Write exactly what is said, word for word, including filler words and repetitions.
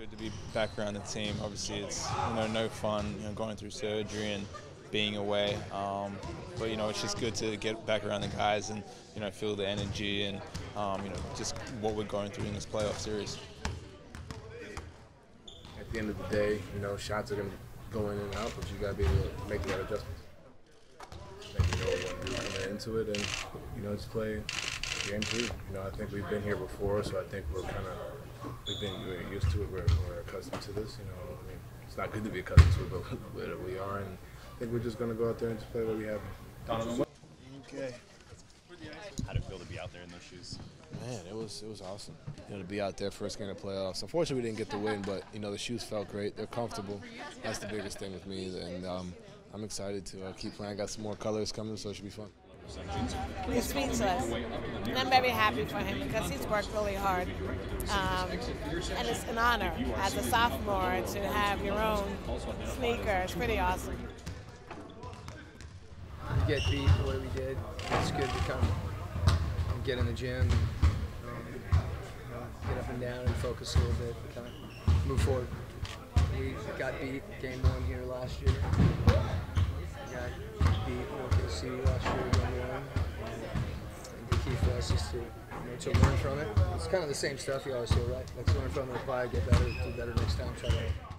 good to be back around the team. Obviously, it's you know no fun you know going through surgery and being away. Um, but you know it's just good to get back around the guys and you know feel the energy and um, you know just what we're going through in this playoff series. At the end of the day, you know shots are going to go in and out, but you got to be able to make the right adjustments. You know what you're coming into it, and you know just play game two. You know I think we've been here before, so I think we're kind of. We've been we're used to it, we're, we're accustomed to this, you know, I mean, it's not good to be accustomed to it, but we are, and I think we're just going to go out there and just play what we have. Donovan. Okay. How did it feel to be out there in those shoes? Man, it was, it was awesome, you know, to be out there first game of the playoffs. Unfortunately, we didn't get the win, but, you know, the shoes felt great. They're comfortable. That's the biggest thing with me, and um, I'm excited to uh, keep playing. I got some more colors coming, so it should be fun. He's speechless, and I'm very happy for him because he's worked really hard, um, and it's an honor as a sophomore to have your own sneaker. It's pretty awesome. To get beat the way we did, it's good to come and get in the gym, and, you know, get up and down and focus a little bit, kind of move forward. We got beat game one here last year. We got beat O K C last year. For us is to, you know, to learn from it. It's kind of the same stuff you always hear, right? Let's learn from it, apply, get better, do better next time, try to